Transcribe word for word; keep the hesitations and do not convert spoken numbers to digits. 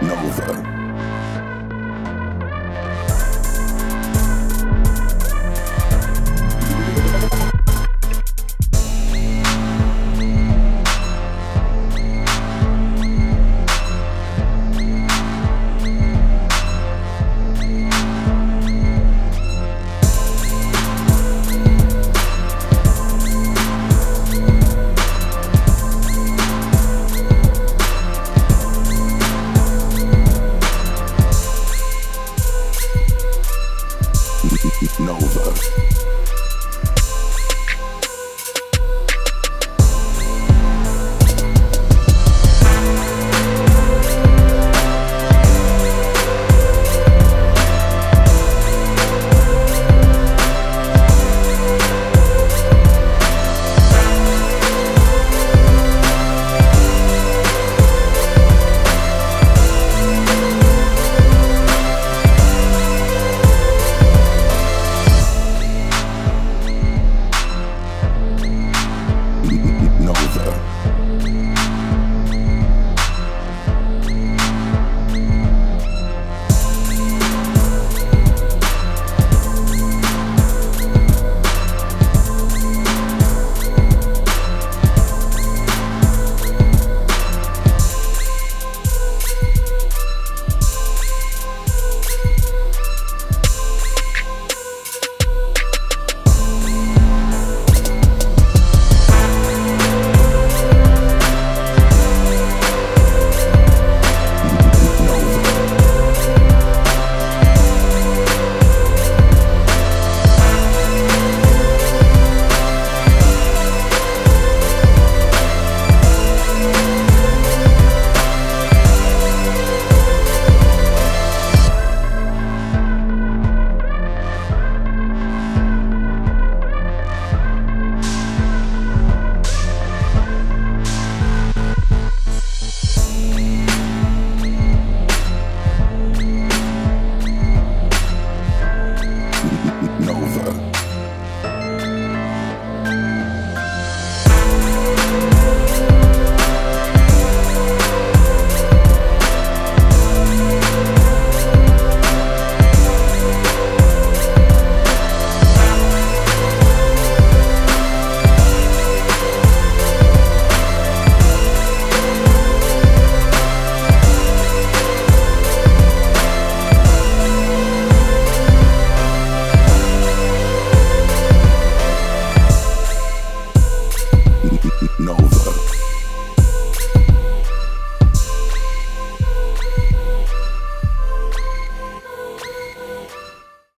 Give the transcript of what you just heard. Nova.